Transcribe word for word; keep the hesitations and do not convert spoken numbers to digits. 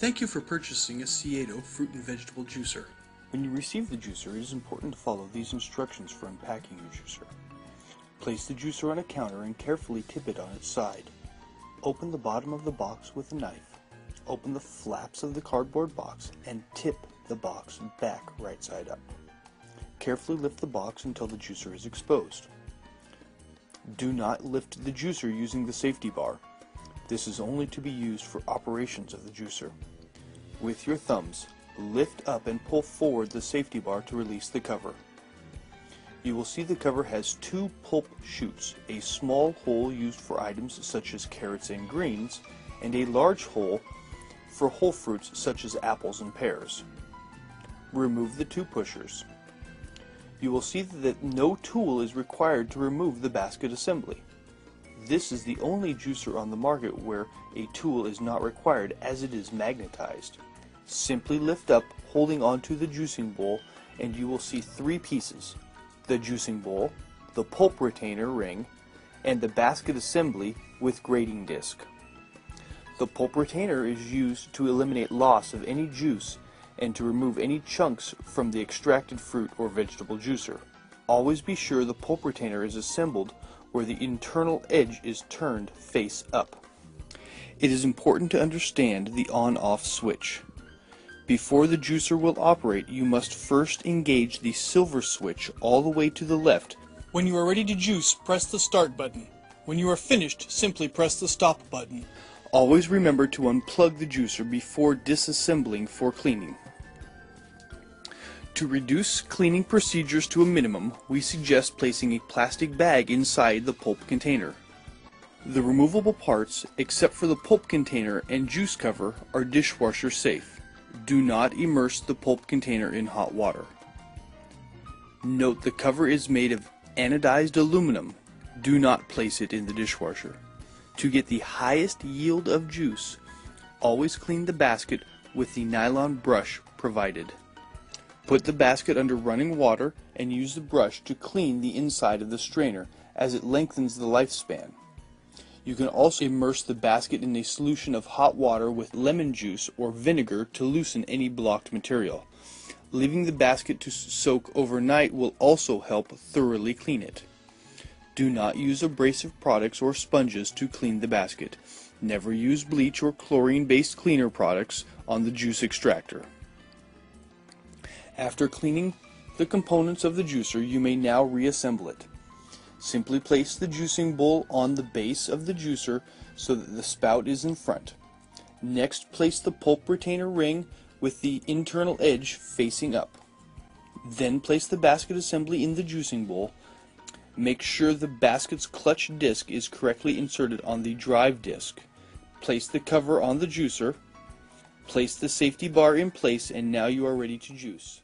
Thank you for purchasing a Sieto fruit and vegetable juicer. When you receive the juicer, it is important to follow these instructions for unpacking your juicer. Place the juicer on a counter and carefully tip it on its side. Open the bottom of the box with a knife. Open the flaps of the cardboard box and tip the box back right side up. Carefully lift the box until the juicer is exposed. Do not lift the juicer using the safety bar. This is only to be used for operations of the juicer. With your thumbs, lift up and pull forward the safety bar to release the cover. You will see the cover has two pulp chutes, a small hole used for items such as carrots and greens, and a large hole for whole fruits such as apples and pears. Remove the two pushers. You will see that no tool is required to remove the basket assembly. This is the only juicer on the market where a tool is not required, as it is magnetized. Simply lift up, holding onto the juicing bowl, and you will see three pieces: the juicing bowl, the pulp retainer ring, and the basket assembly with grating disc. The pulp retainer is used to eliminate loss of any juice and to remove any chunks from the extracted fruit or vegetable juicer. Always be sure the pulp retainer is assembled where the internal edge is turned face up. It is important to understand the on-off switch. Before the juicer will operate, you must first engage the silver switch all the way to the left. When you are ready to juice, press the start button. When you are finished, simply press the stop button. Always remember to unplug the juicer before disassembling for cleaning. To reduce cleaning procedures to a minimum, we suggest placing a plastic bag inside the pulp container. The removable parts, except for the pulp container and juice cover, are dishwasher safe. Do not immerse the pulp container in hot water. Note the cover is made of anodized aluminum. Do not place it in the dishwasher. To get the highest yield of juice, always clean the basket with the nylon brush provided. Put the basket under running water and use the brush to clean the inside of the strainer, as it lengthens the lifespan. You can also immerse the basket in a solution of hot water with lemon juice or vinegar to loosen any blocked material. Leaving the basket to soak overnight will also help thoroughly clean it. Do not use abrasive products or sponges to clean the basket. Never use bleach or chlorine-based cleaner products on the juice extractor. After cleaning the components of the juicer, you may now reassemble it. Simply place the juicing bowl on the base of the juicer so that the spout is in front. Next, place the pulp retainer ring with the internal edge facing up. Then place the basket assembly in the juicing bowl. Make sure the basket's clutch disc is correctly inserted on the drive disc. Place the cover on the juicer. Place the safety bar in place, and now you are ready to juice.